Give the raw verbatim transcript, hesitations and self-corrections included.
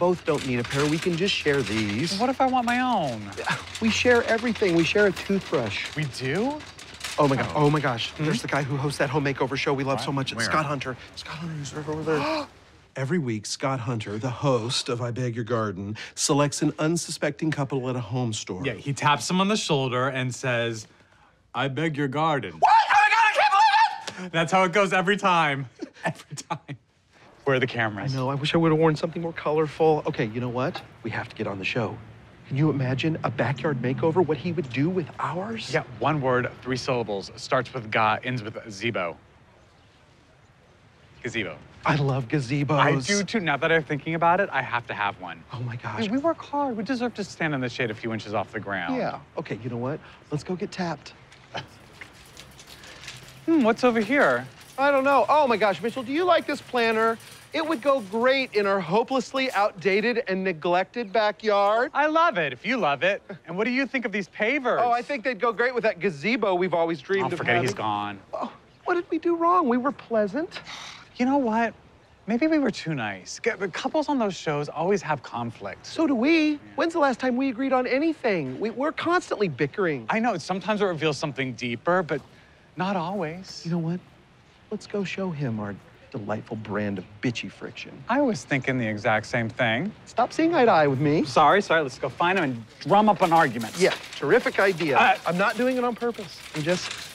both don't need a pair. We can just share these. What if I want my own? We share everything. We share a toothbrush. We do? Oh, my God. Oh, my gosh. Mm-hmm. There's the guy who hosts that home makeover show we love right. so much. It's Scott Hunter. Scott Hunter's right over there. Every week, Scott Hunter, the host of I Beg Your Garden, selects an unsuspecting couple at a home store. Yeah, he taps them on the shoulder and says, I beg your garden. What? Oh, my God, I can't believe it! That's how it goes every time. Every time. Where are the cameras? I know. I wish I would have worn something more colorful. Okay, you know what? We have to get on the show. Can you imagine a backyard makeover, what he would do with ours? Yeah, one word, three syllables. Starts with ga, ends with zebo. Gazebo. I love gazebos. I do, too. Now that I'm thinking about it, I have to have one. Oh, my gosh. Hey, we work hard. We deserve to stand in the shade a few inches off the ground. Yeah. Okay, you know what? Let's go get tapped. Hmm, what's over here? I don't know. Oh, my gosh, Mitchell, do you like this planner? It would go great in our hopelessly outdated and neglected backyard. I love it, if you love it. And what do you think of these pavers? Oh, I think they'd go great with that gazebo we've always dreamed of. Oh, forget he's gone. Oh, what did we do wrong? We were pleasant. You know what? Maybe we were too nice. Couples on those shows always have conflict. So do we. Yeah. When's the last time we agreed on anything? We, we're constantly bickering. I know, sometimes it reveals something deeper, but not always. You know what? Let's go show him our delightful brand of bitchy friction. I was thinking the exact same thing. Stop seeing eye to eye with me. Sorry, sorry, let's go find him and drum up an argument. Yeah, terrific idea. Uh, I'm not doing it on purpose. I'm just